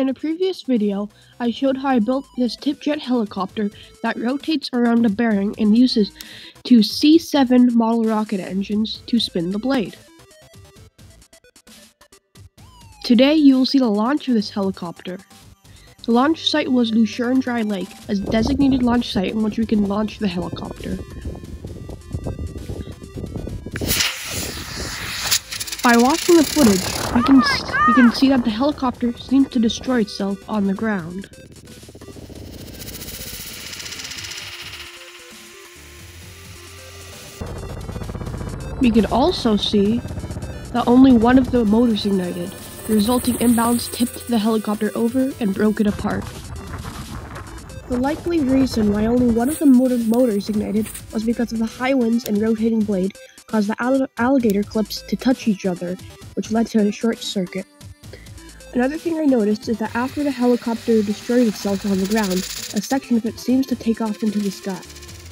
In a previous video, I showed how I built this Tip Jet helicopter that rotates around a bearing and uses two C-7 model rocket engines to spin the blade. Today, you will see the launch of this helicopter. The launch site was Lucerne Dry Lake, a designated launch site in which we can launch the helicopter. By watching the footage, we can see that the helicopter seems to destroy itself on the ground. We can also see that only one of the motors ignited. The resulting imbalance tipped the helicopter over and broke it apart. The likely reason why only one of the motors ignited was because of the high winds and rotating blade caused the alligator clips to touch each other, which led to a short circuit. Another thing I noticed is that after the helicopter destroyed itself on the ground, a section of it seems to take off into the sky.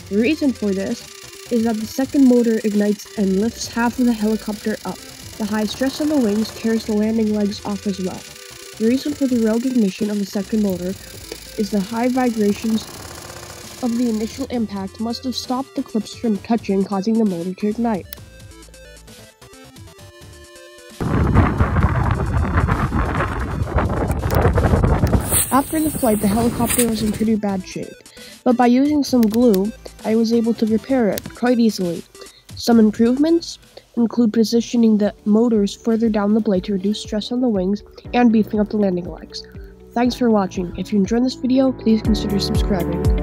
The reason for this is that the second motor ignites and lifts half of the helicopter up. The high stress on the wings tears the landing legs off as well. The reason for the rogue ignition of the second motor is the high vibrations of the initial impact must have stopped the clips from touching, causing the motor to ignite. After the flight, the helicopter was in pretty bad shape, but by using some glue, I was able to repair it quite easily. Some improvements include positioning the motors further down the blade to reduce stress on the wings and beefing up the landing legs. Thanks for watching. If you enjoyed this video, please consider subscribing.